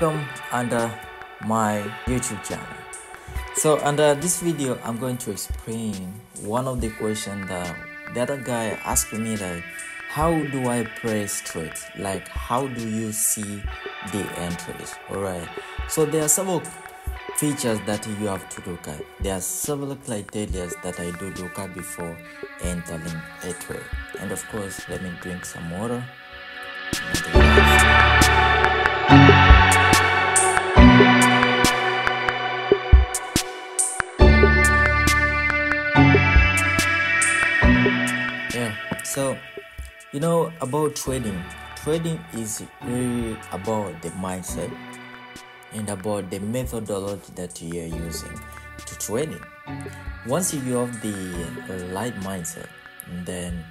Welcome under my YouTube channel. So under this video I'm going to explain one of the questions that the other guy asked me, like how do I play straight, like how do you see the entries. Alright, so there are several features that you have to look at. There are several criteria that I do look at before entering a trade. And of course, let me drink some water. So, you know about trading. Trading is really about the mindset and about the methodology that you are using to trading. Once you have the right mindset, then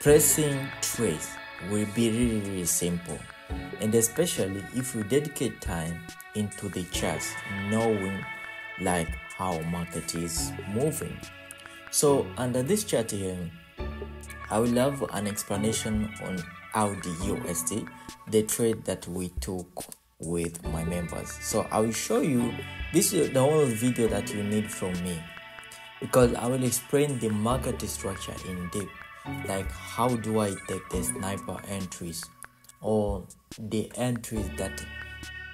pressing trades will be really, really simple. And especially if you dedicate time into the charts, knowing like how market is moving. So under this chart here, I will have an explanation on AUDUSD, the trade that we took with my members. So I will show you, this is the whole video that you need from me, because I will explain the market structure in depth, like how do I take the sniper entries or the entries that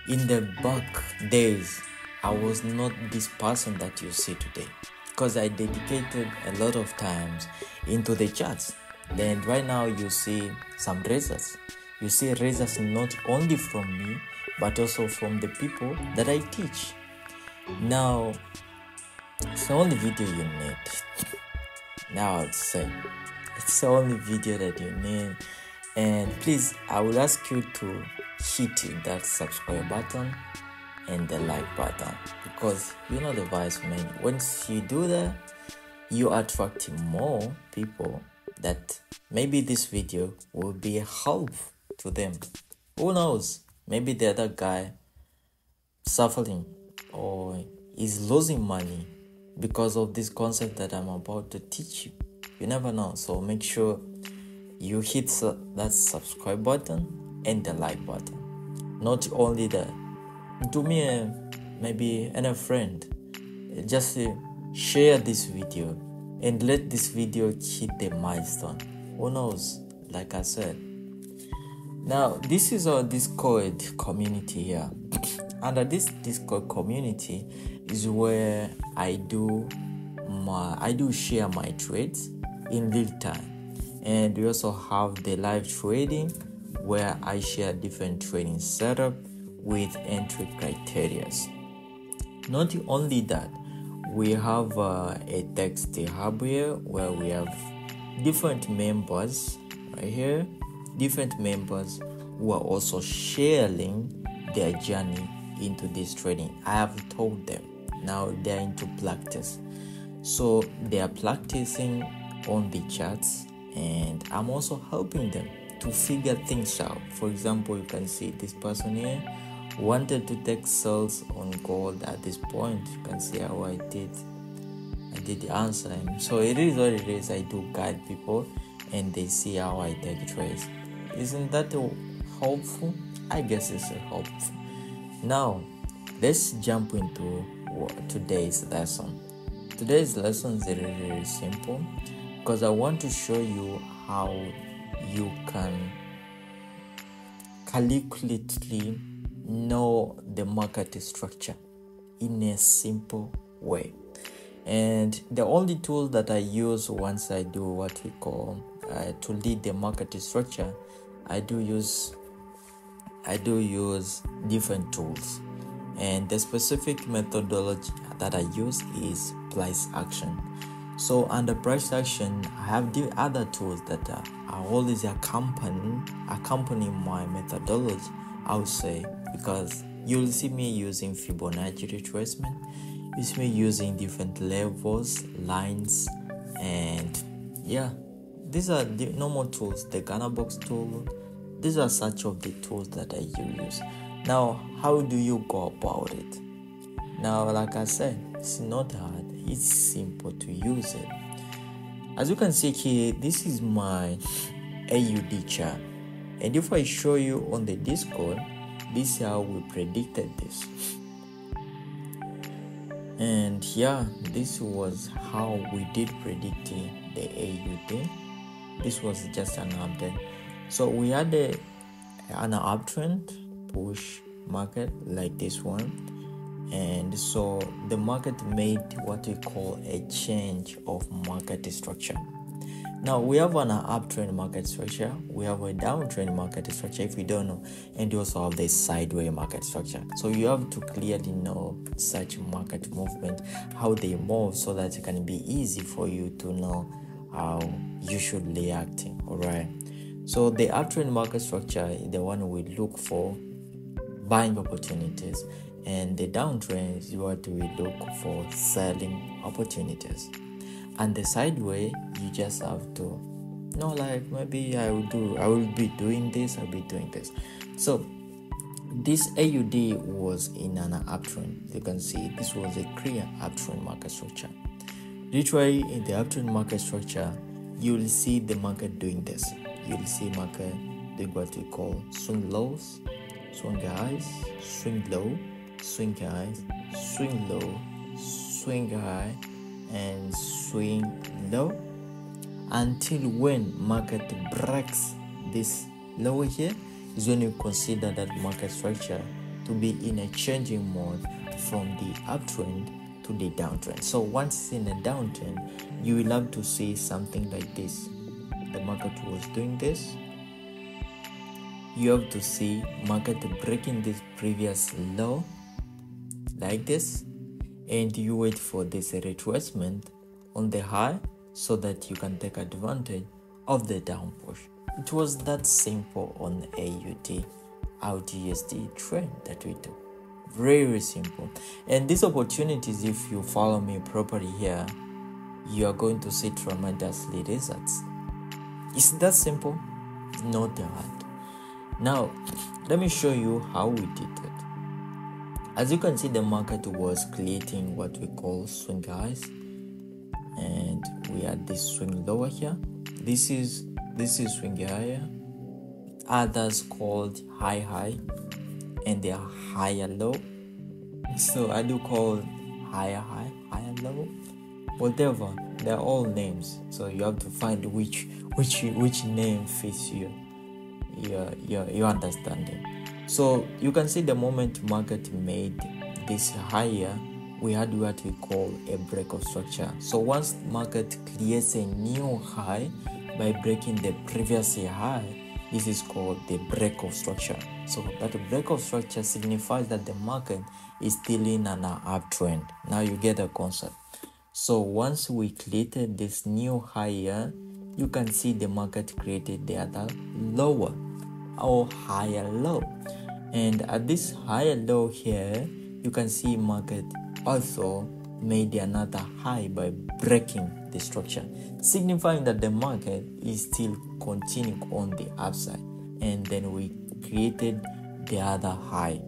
in the back days I was not this person that you see today. Because I dedicated a lot of times into the charts, then right now you see some results. You see results not only from me but also from the people that I teach. Now it's the only video you need. Now I'd say it's the only video that you need, and please I will ask you to hit that subscribe button and the like button, because you know the vice, man. Once you do that, you attract more people that maybe this video will be a help to them. Who knows, maybe the other guy suffering or is losing money because of this concept that I'm about to teach you. You never know. So make sure you hit that subscribe button and the like button. Not only that, to me, maybe any friend, just share this video and let this video hit the milestone. Who knows, like I said. Now this is our Discord community here. Under this Discord community is where I do share my trades in real time, and we also have the live trading where I share different trading setup with entry criteria. Not only that, we have a text hub here where we have different members right here, different members who are also sharing their journey into this trading. I have told them now they are into practice, so they are practicing on the charts, and I'm also helping them to figure things out. For example, you can see this person here wanted to take sales on gold at this point. You can see how I did answer him. So it is what it is. I do guide people and they see how I take trades. Isn't that helpful? I guess it's helpful. Now let's jump into today's lesson. Today's lesson is really, really simple, because I want to show you how you can calculately know the market structure in a simple way. And the only tool that I use once I do what we call to lead the market structure, I do use different tools, and the specific methodology that I use is price action. So under price action, I have the other tools that are always accompany my methodology, I would say. Because you'll see me using Fibonacci retracement, you see me using different levels, lines, and yeah, these are the normal tools, the Gann Box tool. These are such of the tools that I use. Now, how do you go about it? Now, like I said, it's not hard, it's simple to use it. As you can see here, this is my AUD chart, and if I show you on the Discord, This is how we predicted this. And yeah, this was how we did predict the AUD. This was just an update. So we had an uptrend push market like this one. And so the market made what we call a change of market structure. Now we have an uptrend market structure, we have a downtrend market structure if you don't know, and you also have the sideways market structure. So you have to clearly know such market movement, how they move, so that it can be easy for you to know how you should react. All right. So the uptrend market structure is the one we look for buying opportunities, and the downtrend is what we look for selling opportunities. And the sideways, you just have to know, like, maybe I will be doing this. So this AUD was in an uptrend. You can see this was a clear uptrend market structure. Literally in the uptrend market structure, you will see the market doing this. You will see market doing what we call swing lows, swing highs, swing low, swing highs, swing low, swing high, and swing low, until when market breaks this lower here is when you consider that market structure to be in a changing mode from the uptrend to the downtrend. So once it's in a downtrend, you will have to see something like this. The market was doing this. You have to see market breaking this previous low like this, and you wait for this retracement on the high so that you can take advantage of the down push. It was that simple on AUD, AUDUSD trend that we took. Very simple. And these opportunities, if you follow me properly here, you are going to see tremendously results. It's that simple, it's not that hard. Now, let me show you how we did it. As you can see, the market was creating what we call swing highs, and we had this swing lower here. This is swing higher, others called high, and they are higher low. So I do call higher high, higher low, whatever. They're all names. So you have to find which name fits your understanding. So you can see the moment market made this higher, we had what we call a break of structure. So once market creates a new high by breaking the previous high, this is called the break of structure. So that break of structure signifies that the market is still in an uptrend. Now you get the concept. So once we created this new higher, you can see the market created the other lower or higher low. And at this higher low here, you can see market also made another high by breaking the structure, signifying that the market is still continuing on the upside. And then we created the other high.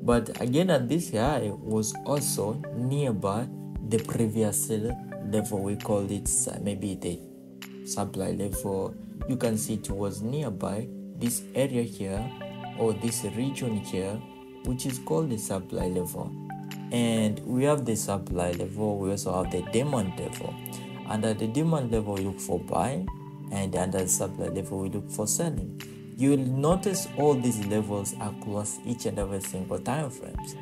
But again, at this high was also nearby the previous level. We call it maybe the supply level. You can see it was nearby this area here, or this region here, which is called the supply level. And we have the supply level, we also have the demand level. Under the demand level, we look for buying, and under the supply level, we look for selling. You will notice all these levels across each and every single time frames.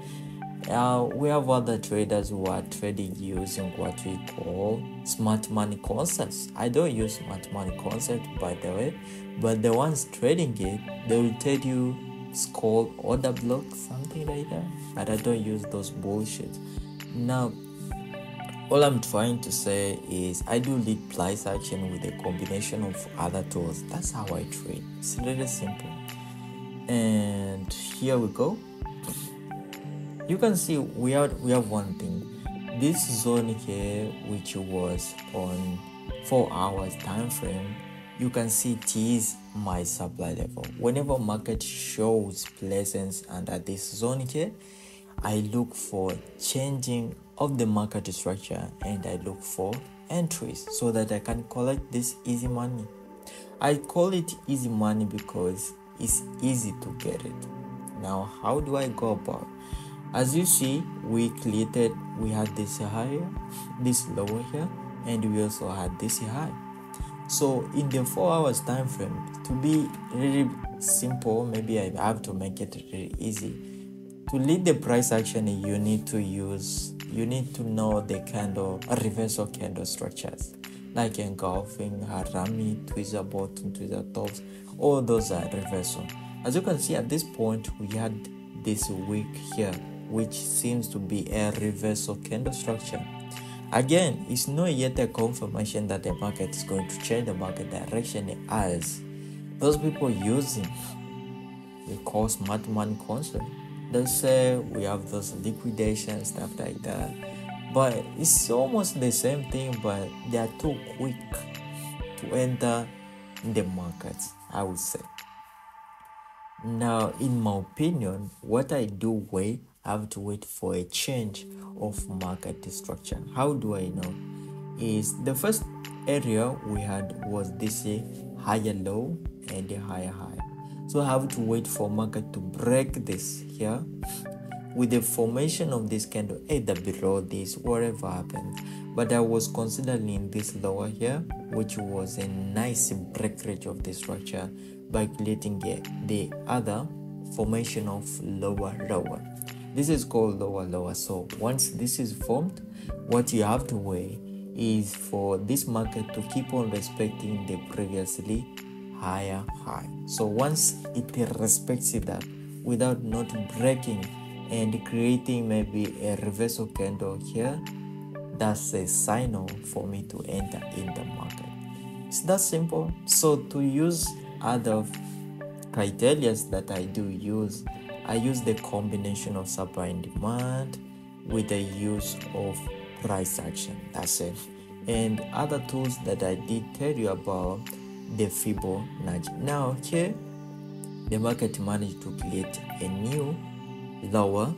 We have other traders who are trading using what we call smart money concepts. I don't use smart money concept, by the way, but the ones trading it, they will tell you it's called order block, something like that, but I don't use those bullshit. Now, all I'm trying to say is I do lead price action with a combination of other tools. That's how I trade. It's really simple. And here we go. You can see we have one thing, this zone here, which was on 4 hours time frame. You can see it is my supply level. Whenever market shows presence under this zone here, I look for changing of the market structure, and I look for entries so that I can collect this easy money. I call it easy money because it's easy to get it. Now how do I go about? As you see, we had this higher, this lower here, and we also had this high. So in the 4 hours time frame, to be really simple, maybe I have to make it really easy. To lead the price action, you need to know the candle reversal candle structures, like engulfing, harami, tweezer bottom, tweezer tops. All those are reversal. As you can see, at this point we had this wick here, which seems to be a reversal candle structure. Again, it's not yet a confirmation that the market is going to change the market direction, as those people using the call smart money concept, they say we have those liquidations, stuff like that, but it's almost the same thing, but they are too quick to enter in the market, I would say. Now, in my opinion, what I do wait, I have to wait for a change of market structure. How do I know? Is the first area we had was this higher low and the higher high. So I have to wait for market to break this here with the formation of this candle, either below this, whatever happens. But I was considering this lower here, which was a nice breakage of the structure by creating the other formation of lower. This is called lower. So once this is formed, what you have to wait is for this market to keep on respecting the previously higher high. So once it respects that without not breaking and creating maybe a reversal candle here, that's a sign for me to enter in the market. It's that simple. So to use other criteria that I do use, I use the combination of supply and demand with the use of price action. That's it. And other tools that I did tell you about, the Fibonacci. Now here, the market managed to create a new lower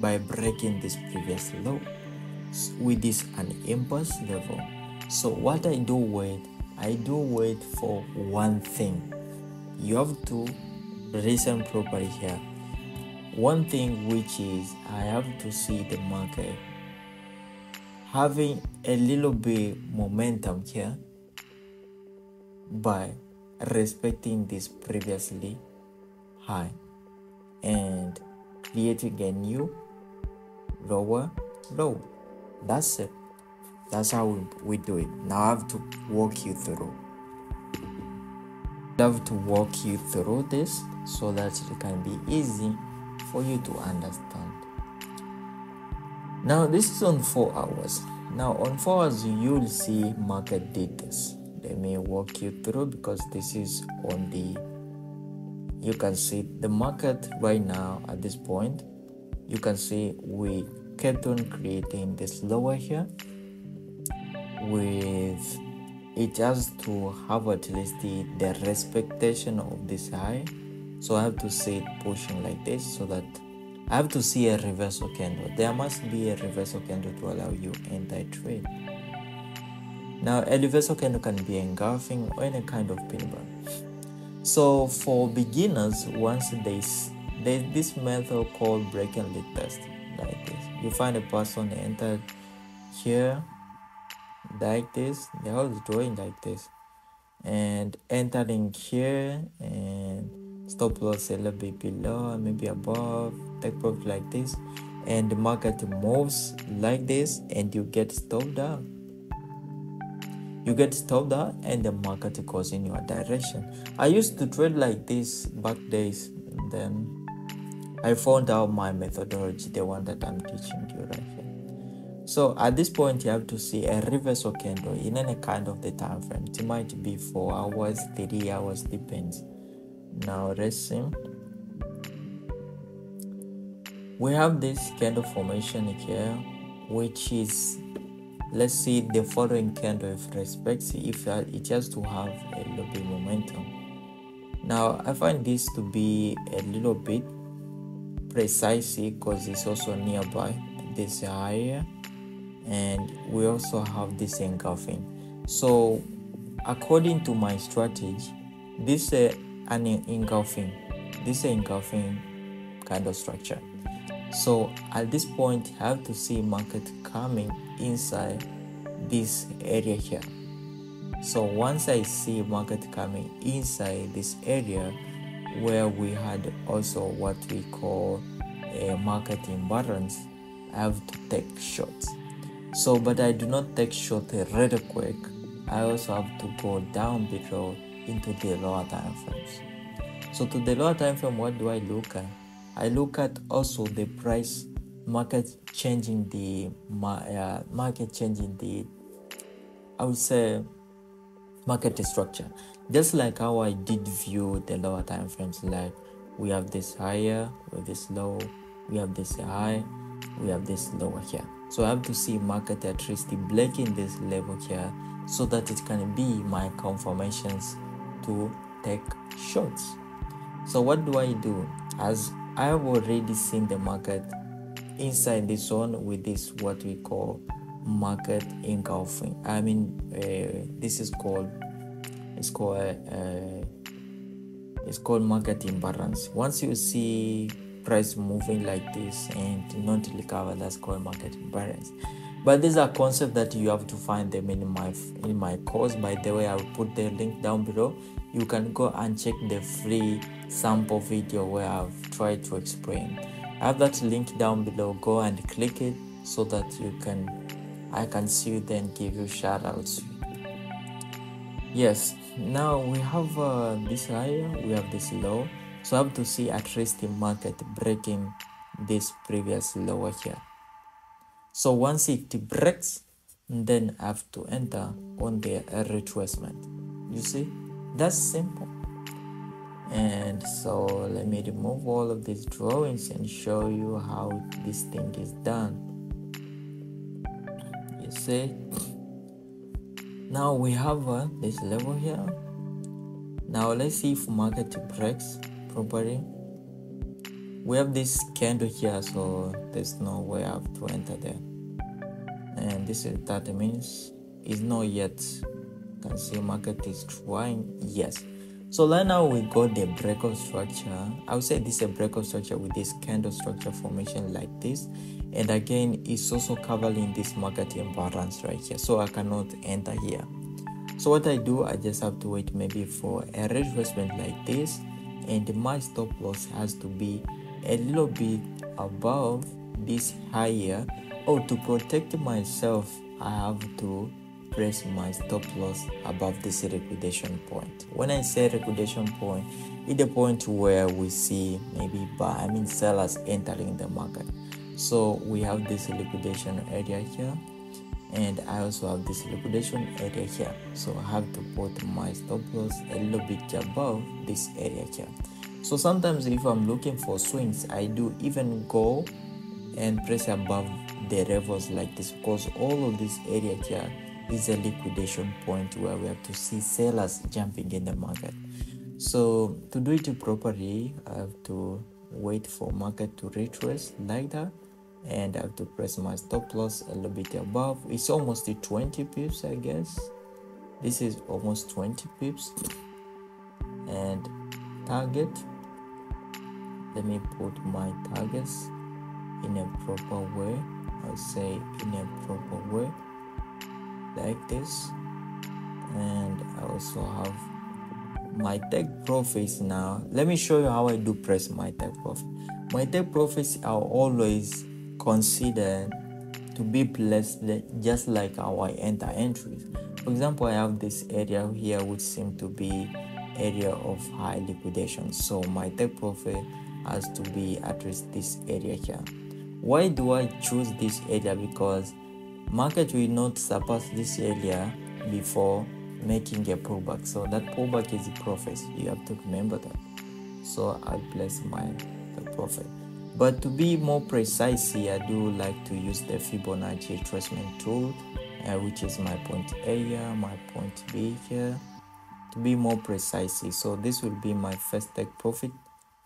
by breaking this previous low with this an impulse level. So what I do wait for one thing. You have to listen properly here. One thing, which is I have to see the market having a little bit momentum here by respecting this previously high and creating a new lower low. That's it. That's how we do it. Now I have to walk you through. I have to walk you through this so that it can be easy for you to understand. Now this is on 4 hours. Now on 4 hours, you'll see market did this. Let me walk you through, because this is on you can see the market right now. At this point, you can see we kept on creating this lower here with it has to have at least the respectation of this high. So I have to see it pushing like this, so that I have to see a reversal candle. There must be a reversal candle to allow you enter trade. Now a reversal candle can be engulfing or any kind of pinball. So for beginners, once there's this method called break and lead test, like this. You find a person entered here like this, they're all drawing like this, and entering here, and stop loss a little bit below, maybe above, take profit like this, and the market moves like this, and you get stopped out. And the market goes in your direction. I used to trade like this back days, and then I found out my methodology, the one that I'm teaching you right here. So at this point, you have to see a reversal candle in any kind of the time frame. It might be 4 hours, 3 hours, depends. Now let's see. We have this candle formation here, which is, let's see the following candle if respects, if it has to have a little bit momentum. Now I find this to be a little bit precise, because it's also nearby this higher, and we also have this engulfing. So according to my strategy, this engulfing kind of structure. So at this point, you have to see market coming inside this area here. So once I see market coming inside this area where we had also what we call a market imbalance, I have to take shorts. So but I do not take short really quick. I also have to go down below into the lower time frames. So to the lower time frame, what do I look at? I look at also the price market changing the I would say market structure, just like how I did view the lower time frames. Like we have this higher, we have this low, we have this high, we have this lower here. So I have to see market at least breaking this level here so that it can be my confirmations to take shorts. So what do I do? As I have already seen the market inside this zone with this what we call market engulfing, this is called it's called market imbalance. Once you see price moving like this and not recover, that's called market imbalance. But these are concepts that you have to find them in my course. By the way, I'll put the link down below. You can go and check the free sample video where I've tried to explain. I have that link down below. Go and click it so that I can see you then give you shout outs. Yes, now we have this higher, we have this low. So I have to see at least the market breaking this previous lower here. So once it breaks, then I have to enter on the retracement. You see, that's simple. And so let me remove all of these drawings and show you how this thing is done. You see, now we have this level here. Now let's see if market breaks. Probably we have this candle here, so there's no way I have to enter there, and this is that means it's not yet. You can see market is trying. Yes, so right now we got the breakout structure. I would say this is a breakout structure with this candle structure formation like this, and again it's also covering this market imbalance right here, so I cannot enter here. So what I do, I just have to wait maybe for a retracement like this, and my stop loss has to be a little bit above this higher, or to protect myself I have to press my stop loss above this liquidation point. When I say liquidation point, it's the point where we see maybe sellers entering the market. So we have this liquidation area here, and I also have this liquidation area here, so I have to put my stop loss a little bit above this area here. So sometimes if I'm looking for swings, I do even go and press above the levels like this, because all of this area here is a liquidation point where we have to see sellers jumping in the market. So to do it properly, I have to wait for market to retrace like that, and I have to press my stop loss a little bit above. It's almost 20 pips, I guess. This is almost 20 pips. And target. Let me put my targets in a proper way. I'll say in a proper way, like this. And I also have my take profits now. Let me show you how I do press my take profit. My take profits are always considered to be placed just like how I enter entries. For example, I have this area here which seems to be area of high liquidation, so my take profit has to be at least this area here. Why do I choose this area? Because market will not surpass this area before making a pullback, so that pullback is profits. You have to remember that. So I'll place my profit. But to be more precise here, I do like to use the Fibonacci retracement tool, which is my point A here, my point B here, to be more precise. So this will be my first take profit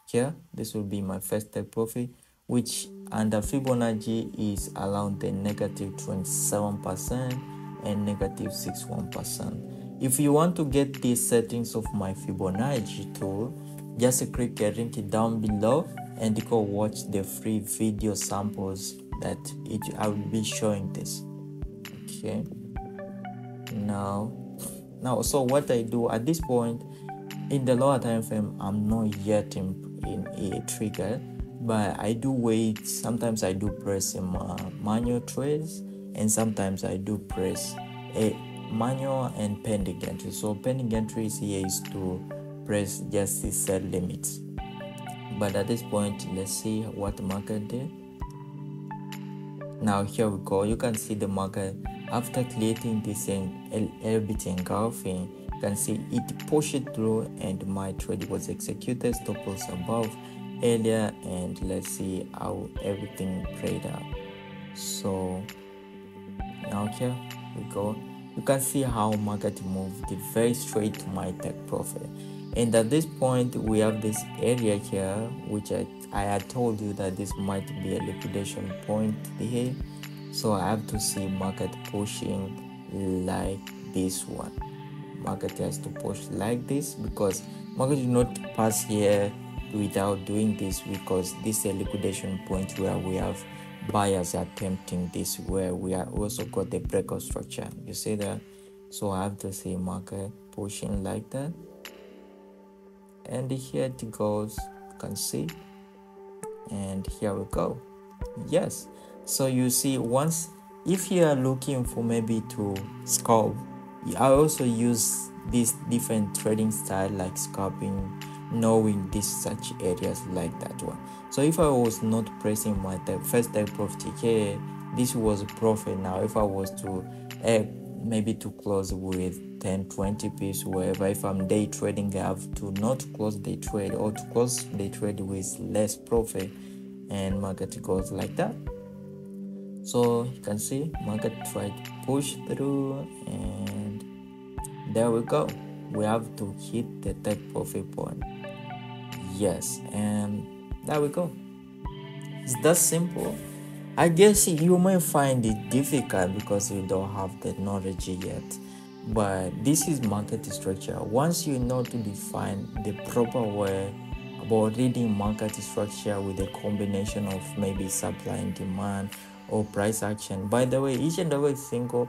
here. This will be my first take profit, which under Fibonacci is around the negative 27% and negative 61%. If you want to get the settings of my Fibonacci tool, just click a link down below and go watch the free video samples that I will be showing this. Okay, now so what I do at this point in the lower time frame, I'm not yet in a trigger, but I do wait. Sometimes I do press a manual trace, and sometimes I do press a manual and pending entry. So pending entries here is to press just the set limits. But at this point, let's see what the market did. Now here we go. You can see the market after creating this bit engulfing. You can see it pushed through, and my trade was executed. Stop loss above earlier, and let's see how everything played out. So now here we go. You can see how market moved very straight to my take profit, and at this point we have this area here, which I had told you that this might be a liquidation point here. So I have to see market pushing like this one. Market has to push like this because market did not pass here without doing this, because this is a liquidation point where we have buyers attempting this, where we are also got the breakout structure. You see that? So I have to see market pushing like that, and here it goes. You can see, and here we go. Yes, so you see, once if you are looking for maybe to scalp, I also use this different trading style like scalping, knowing these such areas like that one. So if I was not pressing my first type profit here, this was profit. Now if I was to maybe to close with 10-20 pips, wherever, if I'm day trading, I have to not close the trade, or to close the trade with less profit, and market goes like that. So you can see market tried to push through, and there we go. We have to hit the third profit point. Yes, and there we go. It's that simple. I guess you may find it difficult because you don't have the knowledge yet, but this is market structure. Once you know to define the proper way about reading market structure with a combination of maybe supply and demand or price action. By the way, each and every single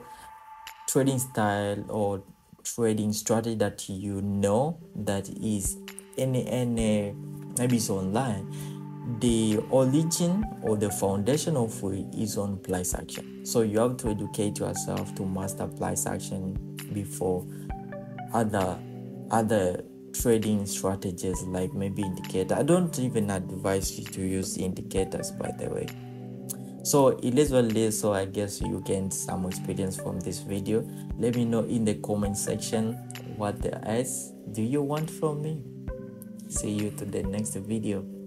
trading style or trading strategy that you know that is in maybe it's online, the origin or the foundation of it is on price action. So you have to educate yourself to master price action before other trading strategies like maybe indicator. I don't even advise you to use indicators, by the way. So it is what it is. So I guess you gained some experience from this video. Let me know in the comment section what else do you want from me. See you to the next video.